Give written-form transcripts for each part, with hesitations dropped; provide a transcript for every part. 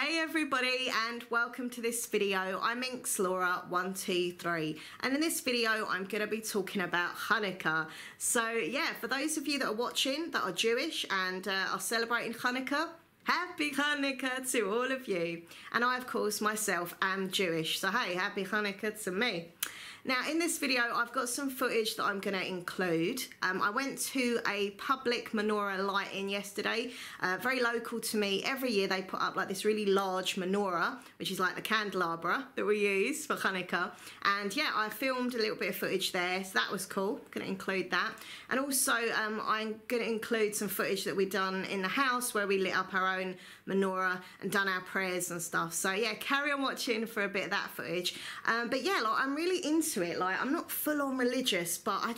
Hey everybody, and welcome to this video. I'm Minx Laura123, and in this video I'm going to be talking about Hanukkah. So yeah, for those of you that are watching that are Jewish and are celebrating Hanukkah, happy Hanukkah to all of you. And I, of course, myself am Jewish, so hey, happy Hanukkah to me. Now, in this video, I've got some footage that I'm going to include. I went to a public menorah lighting yesterday, very local to me. Every year they put up like this really large menorah, which is like the candelabra that we use for Hanukkah. And yeah, I filmed a little bit of footage there, so that was cool. I'm going to include that. And also, I'm going to include some footage that we've done in the house where we lit up our own menorah and done our prayers and stuff. So yeah, carry on watching for a bit of that footage. But yeah, like, I'm really into it. Like, I'm not full-on religious, but I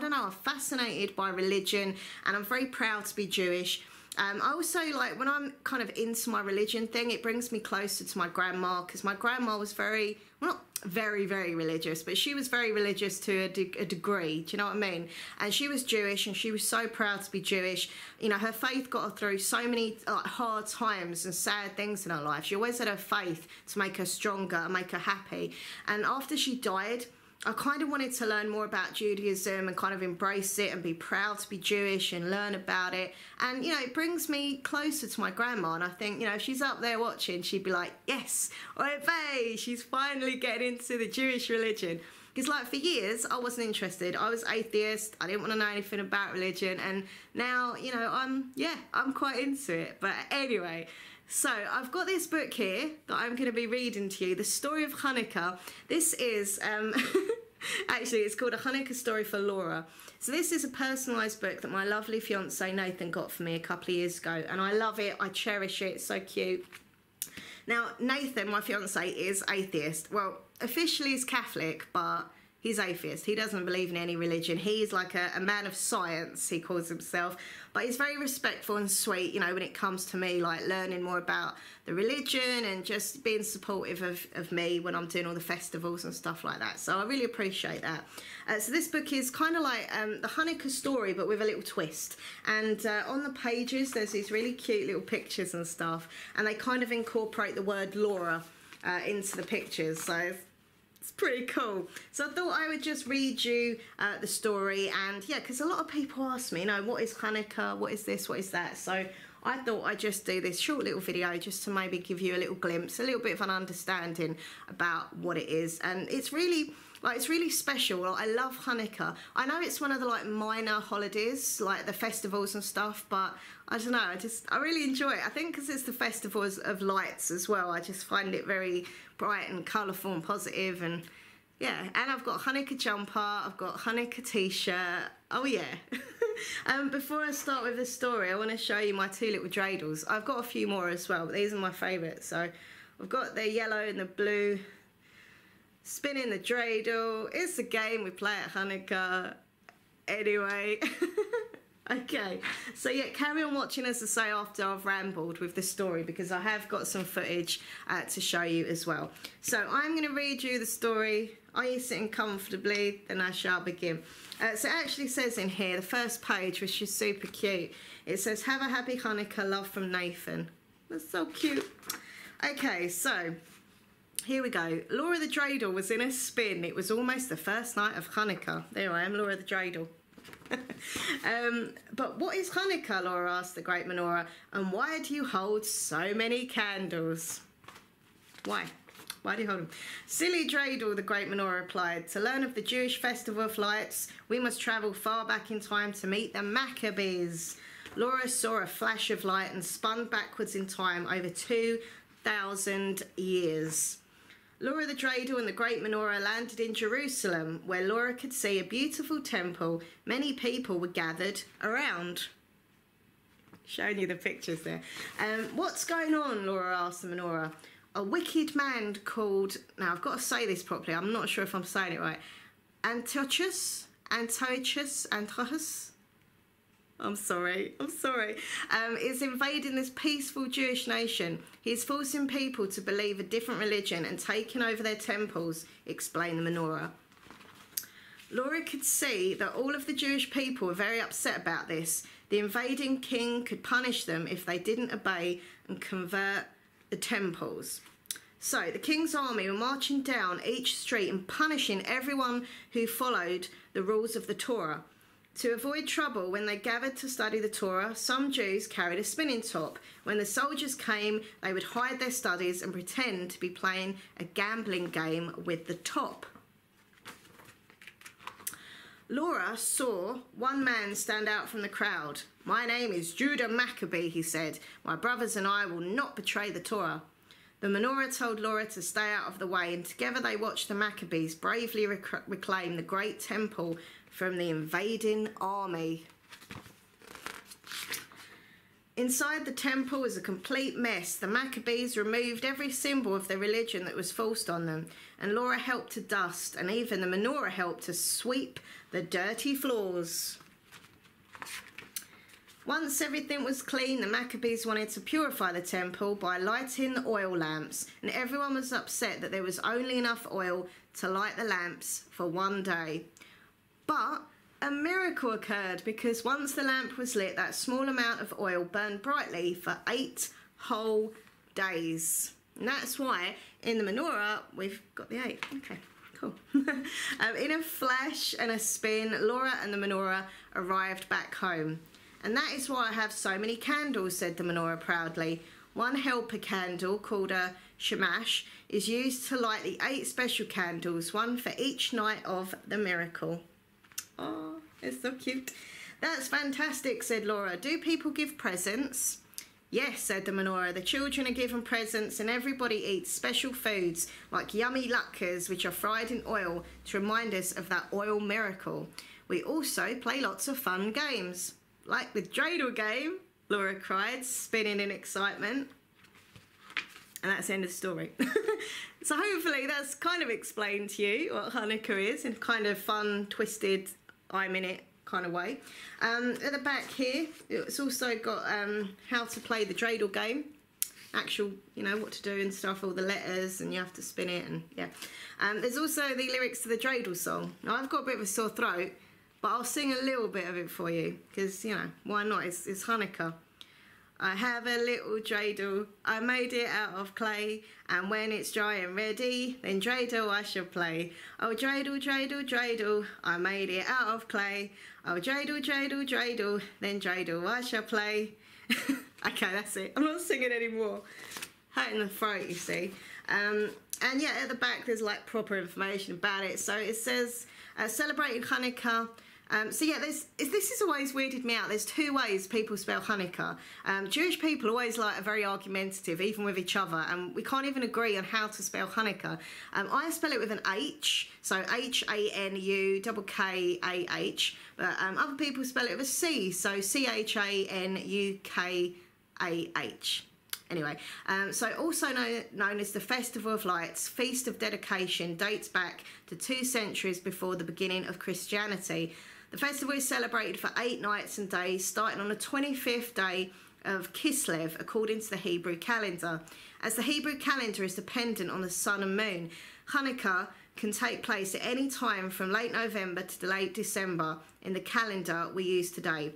don't know, I'm fascinated by religion, and I'm very proud to be Jewish. I also, like, when I'm kind of into my religion thing, it brings me closer to my grandma, because my grandma was very, well, not very religious, but she was very religious to a degree, do you know what I mean? And she was Jewish, and she was so proud to be Jewish. You know, her faith got her through so many like hard times and sad things in her life. She always had her faith to make her stronger and make her happy. And after she died, I kind of wanted to learn more about Judaism and kind of embrace it and be proud to be Jewish and learn about it. And, you know, it brings me closer to my grandma. And I think, you know, if she's up there watching, she'd be like, yes, obey, she's finally getting into the Jewish religion. Because, like, for years, I wasn't interested. I was atheist. I didn't want to know anything about religion. And now, you know, I'm quite into it. But anyway, so I've got this book here that I'm going to be reading to you, The Story of Hanukkah. This is, actually, it's called A Hanukkah Story for Laura. So this is a personalised book that my lovely fiancé Nathan got for me a couple of years ago. And I love it. I cherish it. It's so cute. Now, Nathan, my fiancé, is atheist. Well, officially he's Catholic, but he's atheist. He doesn't believe in any religion. He's like a man of science, he calls himself. But he's very respectful and sweet, you know, when it comes to me, like, learning more about the religion and just being supportive of me when I'm doing all the festivals and stuff like that. So I really appreciate that. So this book is kind of like the Hanukkah story, but with a little twist. And on the pages, there's these really cute little pictures and stuff. And they kind of incorporate the word Laura into the pictures. So it's pretty cool. So I thought I would just read you the story. And yeah, because a lot of people ask me, you know, what is Hanukkah? What is this? What is that? So I thought I'd just do this short little video just to maybe give you a little glimpse, a little bit of an understanding about what it is. And it's really, like, it's really special. Like, I love Hanukkah. I know it's one of the, like, minor holidays, like the festivals and stuff, but I don't know, I really enjoy it. I think because it's the festivals of lights as well, I just find it very bright and colourful and positive. And yeah, and I've got Hanukkah jumper, I've got Hanukkah t-shirt, oh yeah. Before I start with the story, I want to show you my two little dreidels. I've got a few more as well, but these are my favourites. So I've got the yellow and the blue. Spinning the dreidel. It's a game we play at Hanukkah. Anyway. Okay. So yeah, carry on watching, as I say, after I've rambled with the story, because I have got some footage to show you as well. So I'm going to read you the story. Are you sitting comfortably? Then I shall begin. So it actually says in here, the first page, which is super cute. It says, have a happy Hanukkah, love from Nathan. That's so cute. Okay, so here we go. Laura the dreidel was in a spin. It was almost the first night of Hanukkah. There I am, Laura the dreidel. But what is Hanukkah, Laura asked the great menorah, and why do you hold so many candles? Why? Why do you hold them? Silly dreidel, the great menorah replied. To learn of the Jewish festival of lights, we must travel far back in time to meet the Maccabees. Laura saw a flash of light and spun backwards in time over 2,000 years. Laura the dreidel and the great menorah landed in Jerusalem, where Laura could see a beautiful temple. Many people were gathered around. Showing you the pictures there. What's going on, Laura asked the menorah. A wicked man called, now I've got to say this properly, I'm not sure if I'm saying it right, Antiochus, I'm sorry, is invading this peaceful Jewish nation. He's forcing people to believe a different religion and taking over their temples, explained the menorah. Laura could see that all of the Jewish people were very upset about this. The invading king could punish them if they didn't obey and convert the temples. So the king's army were marching down each street and punishing everyone who followed the rules of the Torah. To avoid trouble, when they gathered to study the Torah, some Jews carried a spinning top. When the soldiers came, they would hide their studies and pretend to be playing a gambling game with the top. Laura saw one man stand out from the crowd. "My name is Judah Maccabee," he said. "My brothers and I will not betray the Torah." The menorah told Laura to stay out of the way, and together they watched the Maccabees bravely reclaim the great temple from the invading army. Inside the temple was a complete mess. The Maccabees removed every symbol of their religion that was forced on them, and Laura helped to dust, and even the menorah helped to sweep the dirty floors. Once everything was clean, the Maccabees wanted to purify the temple by lighting oil lamps, and everyone was upset that there was only enough oil to light the lamps for one day. But a miracle occurred, because once the lamp was lit, that small amount of oil burned brightly for 8 whole days. And that's why in the menorah, we've got the 8. Okay, cool. In a flash and a spin, Laura and the menorah arrived back home. "And that is why I have so many candles," said the menorah proudly. One helper candle, called a shamash, is used to light the 8 special candles, one for each night of the miracle. Oh, it's so cute. "That's fantastic," said Laura. "Do people give presents?" "Yes," said the menorah. "The children are given presents, and everybody eats special foods like yummy latkes, which are fried in oil to remind us of that oil miracle. We also play lots of fun games." "Like the dreidel game," Laura cried, spinning in excitement. And that's the end of the story. So hopefully that's kind of explained to you what Hanukkah is in kind of fun, twisted, I'm in it kind of way. At the back here, it's also got how to play the dreidel game. Actual, you know, what to do and stuff, all the letters, and you have to spin it, and yeah. There's also the lyrics to the dreidel song. Now, I've got a bit of a sore throat, but I'll sing a little bit of it for you, because, you know, why not? It's Hanukkah. "I have a little dreidel, I made it out of clay, and when it's dry and ready, then dreidel I shall play. Oh, dreidel, dreidel, dreidel, I made it out of clay. Oh, dreidel, dreidel, dreidel, then dreidel I shall play." Okay, that's it. I'm not singing anymore. Hurting the throat, you see. And yeah, at the back there's like proper information about it. So it says, celebrating Hanukkah. So yeah, this has always weirded me out. There's 2 ways people spell Hanukkah. Jewish people always like are very argumentative, even with each other, and we can't even agree on how to spell Hanukkah. I spell it with an H, so HANUKKAH, but other people spell it with a C, so CHANUKAH. Anyway, so also known as the Festival of Lights, Feast of Dedication, dates back to 2 centuries before the beginning of Christianity. The festival is celebrated for 8 nights and days, starting on the 25th day of Kislev, according to the Hebrew calendar. As the Hebrew calendar is dependent on the sun and moon, Hanukkah can take place at any time from late November to late December in the calendar we use today.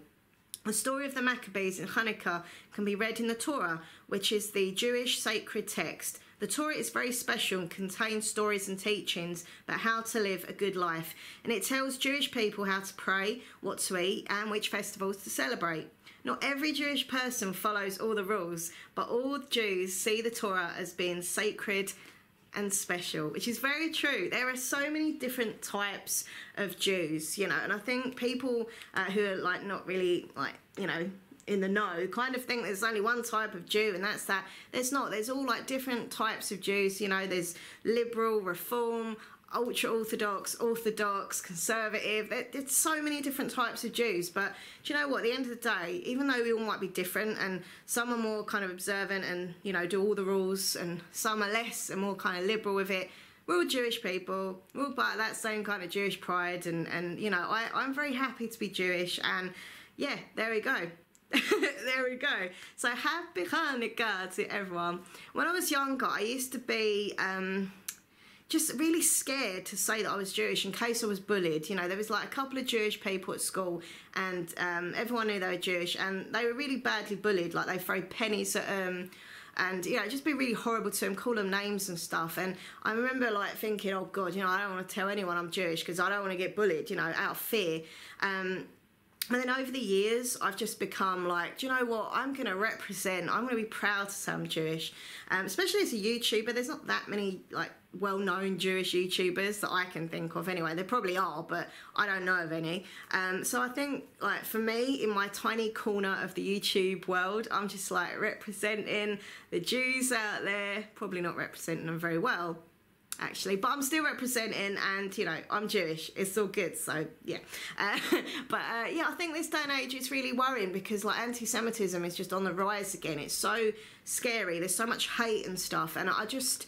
The story of the Maccabees and Hanukkah can be read in the Torah, which is the Jewish sacred text. The Torah is very special and contains stories and teachings about how to live a good life, and it tells Jewish people how to pray, what to eat, and which festivals to celebrate. Not every Jewish person follows all the rules, but all Jews see the Torah as being sacred and special, which is very true. There are so many different types of Jews, you know, and I think people who are like not really like, you know, in the know kind of think there's only one type of Jew, and that's that. There's not. There's all like different types of Jews, you know. There's liberal, reform, ultra-orthodox, orthodox, conservative. There's so many different types of Jews, but do you know what? At the end of the day, even though we all might be different, and some are more kind of observant and, you know, do all the rules, and some are less and more kind of liberal with it, we're all Jewish people. We're all part of that same kind of Jewish pride, and you know, I'm very happy to be Jewish, and yeah, there we go. There we go. So happy Hanukkah to everyone. When I was younger, I used to be just really scared to say that I was Jewish in case I was bullied. You know, there was like a couple of Jewish people at school, and everyone knew they were Jewish, and they were really badly bullied. Like, they throw pennies at and you know, just be really horrible to them, call them names and stuff. And I remember like thinking, oh God, you know, I don't want to tell anyone I'm Jewish because I don't want to get bullied, you know, out of fear. And then over the years, I've just become like, do you know what? I'm going to represent, I'm going to be proud to say I'm Jewish, especially as a YouTuber. There's not that many like well-known Jewish YouTubers that I can think of anyway. There probably are, but I don't know of any. So I think like for me, in my tiny corner of the YouTube world, I'm just like representing the Jews out there, probably not representing them very well, actually, but I'm still representing, and you know, I'm Jewish, it's all good. So yeah, but yeah, I think this day and age it's really worrying because like anti-Semitism is just on the rise again. It's so scary, there's so much hate and stuff, and I just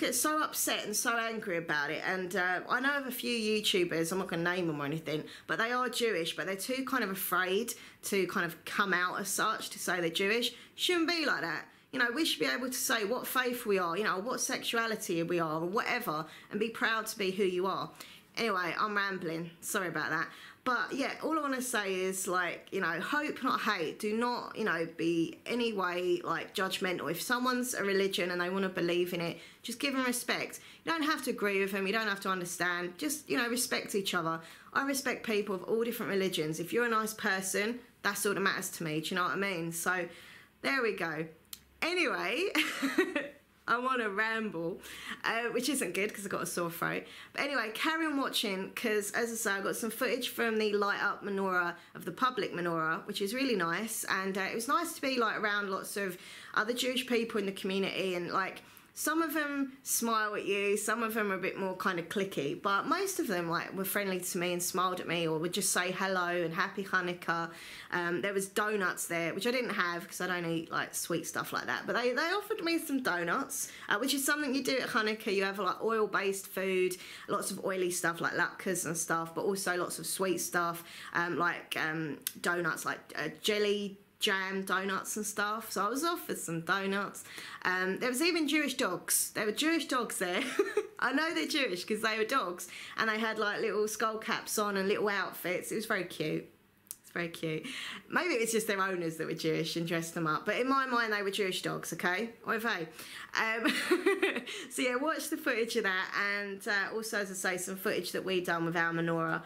get so upset and so angry about it. And I know of a few YouTubers, I'm not going to name them or anything, but they are Jewish, but they're too kind of afraid to kind of come out as such, to say they're Jewish. Shouldn't be like that. You know, we should be able to say what faith we are, you know, what sexuality we are, or whatever, and be proud to be who you are. Anyway, I'm rambling. Sorry about that. But yeah, all I want to say is like, you know, hope, not hate. Do not, you know, be any way like judgmental. If someone's a religion and they want to believe in it, just give them respect. You don't have to agree with them. You don't have to understand. Just, you know, respect each other. I respect people of all different religions. If you're a nice person, that's all that matters to me. Do you know what I mean? So there we go. Anyway, I want to ramble, which isn't good because I've got a sore throat. But anyway, carry on watching because, as I say, I got some footage from the light up menorah, of the public menorah, which is really nice. And it was nice to be like around lots of other Jewish people in the community, and like some of them smile at you, some of them are a bit more kind of cliquey, but most of them like were friendly to me and smiled at me, or would just say hello and happy Hanukkah. There was donuts there, which I didn't have because I don't eat like sweet stuff like that, but they offered me some donuts, which is something you do at Hanukkah. You have like oil-based food, lots of oily stuff like latkes and stuff, but also lots of sweet stuff, like donuts, like jelly jam donuts and stuff. So I was offered some donuts. There was even Jewish dogs. There were Jewish dogs there. I know they're Jewish because they were dogs, and they had like little skull caps on and little outfits. It was very cute. It's very cute. Maybe it's just their owners that were Jewish and dressed them up, but in my mind they were Jewish dogs. Okay, okay. So yeah, watch the footage of that, and also, as I say, some footage that we done with our menorah,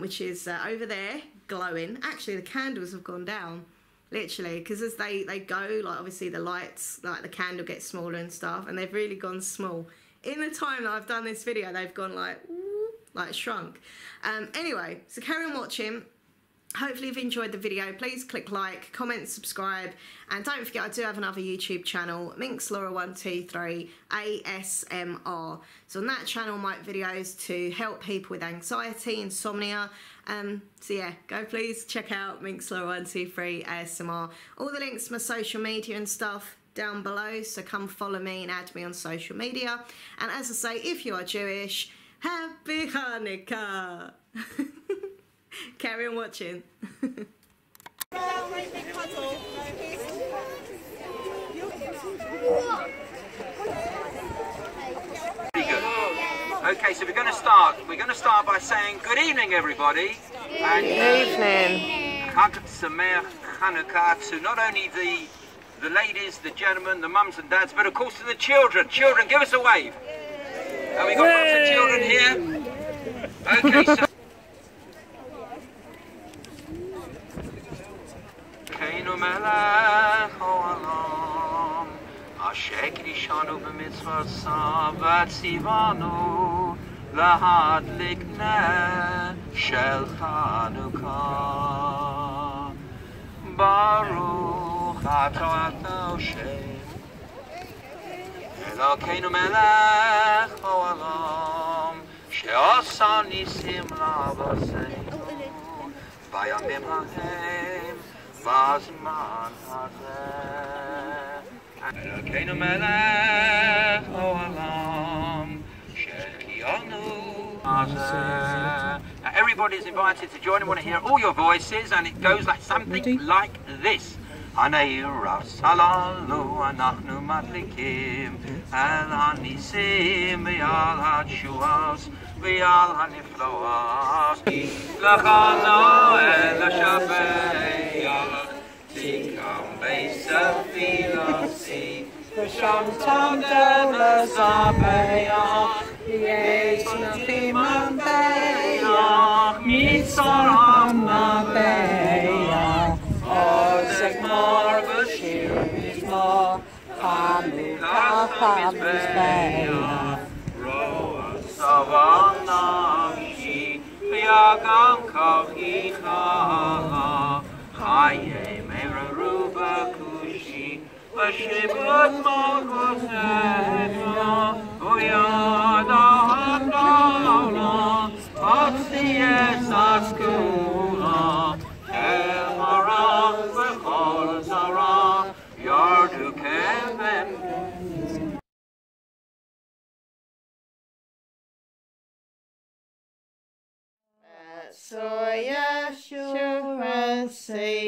which is over there glowing. Actually, the candles have gone down. Literally, because as they go, like obviously the lights, like the candle gets smaller and stuff, and they've really gone small. In the time that I've done this video, they've gone like, whoop, like shrunk. Anyway, so carry on watching. Hopefully you've enjoyed the video. Please click like, comment, subscribe, and don't forget I do have another YouTube channel, MinxLaura123ASMR. So on that channel I make videos to help people with anxiety, insomnia. So yeah, go please check out MinxLaura123ASMR. All the links to my social media and stuff down below, so come follow me and add me on social media. And as I say, if you are Jewish, happy Hanukkah! Carry on watching. Okay, so we're going to start by saying good evening, everybody. Good evening. Chag Sameach Hanukkah to not only the ladies, the gentlemen, the mums and dads, but of course to the children. Children, give us a wave. Have we got lots of children here? Okay, so Melech Olam, Asher Kirishanu b'mitzvotav v'tzivanu lahadlik ner shel Chanukah. Baruch atah Hashem, Elokeinu Melech Olam, she'asa nisim la'avoseinu v'yamim hahem. Vazman hazeh, Elokeinu melech ha'olam, shekiyanu hazeh. Everybody's invited to join. I want to hear all your voices, and it goes like something like this. Hanei ras halalu anachnu madlikim el hanisim v'al ha'tshuas v'al ha'nifloas l'chana el ha'shavei. tikam beisel filosi, v'sham tamtel lezabeach, v'yesh nechimam beach, mitzor amna beach, ozek mor v'shir mizmor, Hanukkah chamizbeach, roa savanavshi, v'yagam kachicha, Haye meraruba kushi, v'shibud moguzecha, uyada handala, otsiyes askula, elmaram v'chol zaram, yardu kevem. Say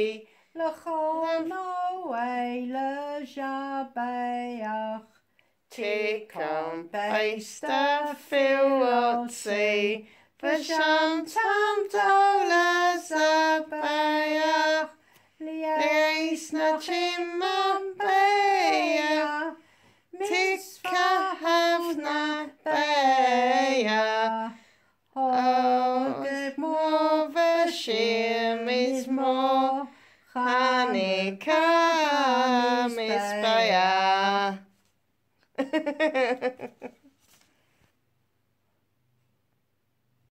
l'chol noei lejabeach tikam beista filotzi v'sham tamtol lezabeach li'eis nachim beach tika havna beach oged mor v'shir mizmor Hanukkah mizbeach.